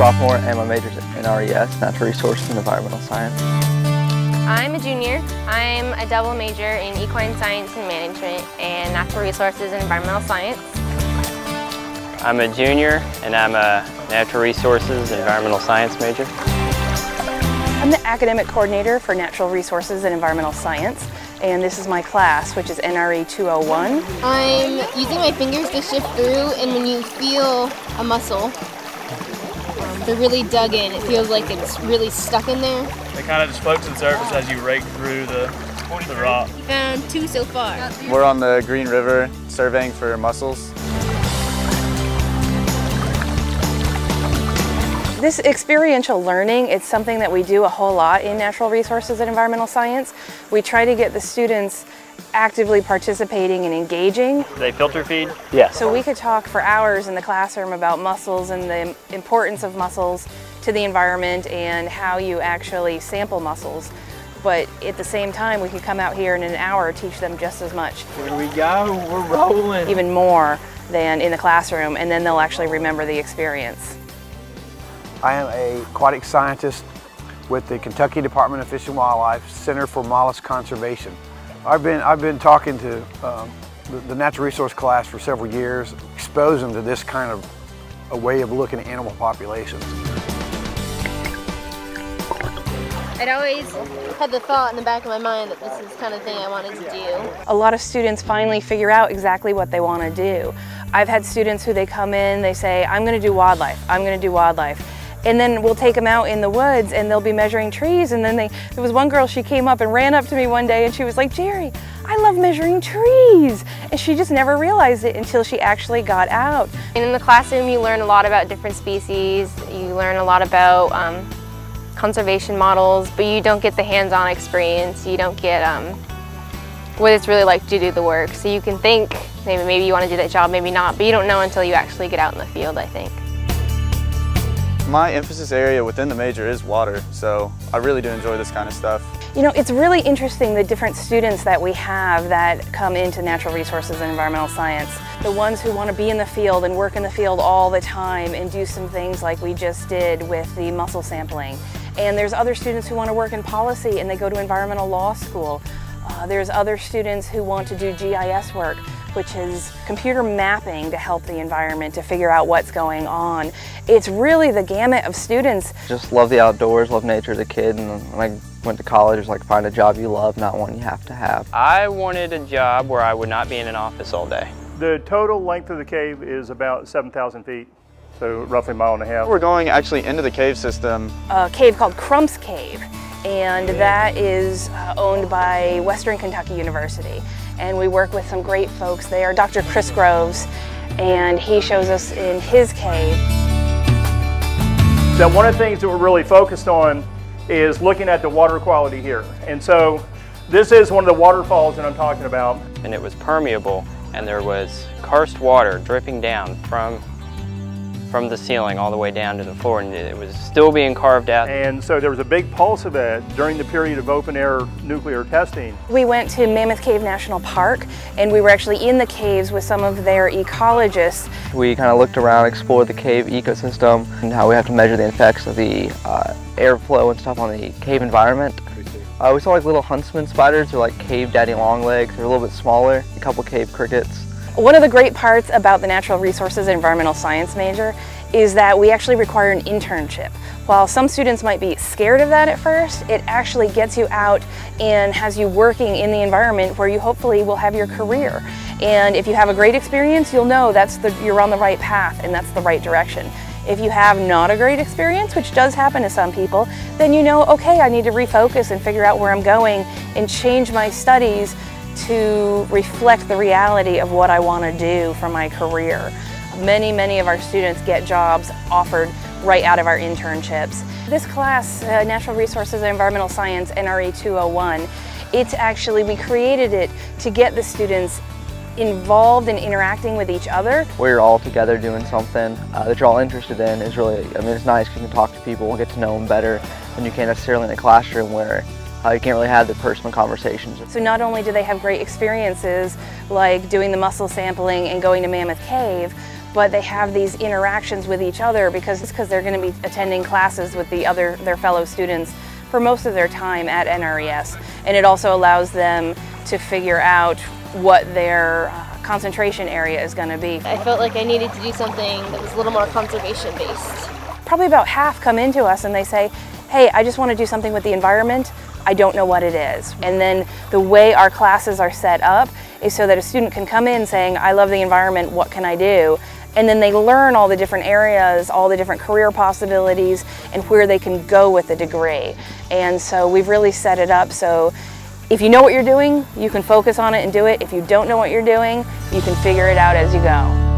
sophomore and my major's in NRES, Natural Resources and Environmental Science. I'm a junior. I'm a double major in Equine Science and Management and Natural Resources and Environmental Science. I'm a junior and I'm a Natural Resources and Environmental Science major. I'm the academic coordinator for Natural Resources and Environmental Science, and this is my class, which is NRE 201. I'm using my fingers to shift through, and when you feel a muscle, they're really dug in. It feels like it's really stuck in there. It kind of just floats in surface as you rake through the rock. We found two so far. We're on the Green River surveying for mussels. This experiential learning, it's something that we do a whole lot in natural resources and environmental science. We try to get the students actively participating and engaging. Do they filter feed? Yes. So we could talk for hours in the classroom about mussels and the importance of mussels to the environment and how you actually sample mussels. But at the same time, we could come out here in an hour, teach them just as much. Here we go, we're rolling. Even more than in the classroom, and then they'll actually remember the experience. I am an aquatic scientist with the Kentucky Department of Fish and Wildlife Center for Mollusk Conservation. I've been talking to the natural resource class for several years, exposing them to this kind of a way of looking at animal populations. I'd always had the thought in the back of my mind that this is the kind of thing I wanted to do. A lot of students finally figure out exactly what they want to do. I've had students who they come in, they say, I'm going to do wildlife, I'm going to do wildlife. And then we'll take them out in the woods and they'll be measuring trees, and then there was one girl, she came up and ran up to me one day and she was like, Jerry, I love measuring trees. And she just never realized it until she actually got out. And in the classroom you learn a lot about different species, you learn a lot about conservation models, but you don't get the hands-on experience. You don't get what it's really like to do the work. So you can think, maybe you want to do that job, maybe not, but you don't know until you actually get out in the field, I think. My emphasis area within the major is water, so I really do enjoy this kind of stuff. You know, it's really interesting the different students that we have that come into natural resources and environmental science. The ones who want to be in the field and work in the field all the time and do some things like we just did with the mussel sampling. And there's other students who want to work in policy and they go to environmental law school. There's other students who want to do GIS work, which is computer mapping to help the environment to figure out what's going on. It's really the gamut of students. Just love the outdoors, love nature as a kid, and when I went to college, it was like, find a job you love, not one you have to have. I wanted a job where I would not be in an office all day. The total length of the cave is about 7,000 feet. So roughly a mile and a half. We're going actually into the cave system. A cave called Crump's Cave, and that is owned by Western Kentucky University. And we work with some great folks there. Dr. Chris Groves, and he shows us in his cave. Now, one of the things that we're really focused on is looking at the water quality here. And so this is one of the waterfalls that I'm talking about. And it was permeable, and there was karst water dripping down from the ceiling all the way down to the floor, and it was still being carved out. And so there was a big pulse of that during the period of open air nuclear testing. We went to Mammoth Cave National Park, and we were actually in the caves with some of their ecologists. We kind of looked around, explored the cave ecosystem and how we have to measure the effects of the airflow and stuff on the cave environment. We saw like little huntsman spiders, or like cave daddy long legs. They're a little bit smaller, a couple cave crickets. One of the great parts about the Natural Resources and Environmental Science major is that we actually require an internship. While some students might be scared of that at first, it actually gets you out and has you working in the environment where you hopefully will have your career. And if you have a great experience, you'll know you're on the right path and that's the right direction. If you have not a great experience, which does happen to some people, then you know, okay, I need to refocus and figure out where I'm going and change my studies to reflect the reality of what I want to do for my career. Many of our students get jobs offered right out of our internships. This class, Natural Resources and Environmental Science, NRE 201, it's actually, we created it to get the students involved in interacting with each other. We're all together doing something that you're all interested in is really, I mean, it's nice because you can talk to people, we'll get to know them better than you can necessarily in a classroom where you can't really have the personal conversations. So not only do they have great experiences like doing the mussel sampling and going to Mammoth Cave, but they have these interactions with each other because they're going to be attending classes with their fellow students for most of their time at NRES. And it also allows them to figure out what their concentration area is going to be. I felt like I needed to do something that was a little more conservation based. Probably about half come into us and they say, hey, I just want to do something with the environment. I don't know what it is. And then the way our classes are set up is so that a student can come in saying, I love the environment, what can I do? And then they learn all the different areas, all the different career possibilities, and where they can go with a degree. And so we've really set it up so if you know what you're doing, you can focus on it and do it. If you don't know what you're doing, you can figure it out as you go.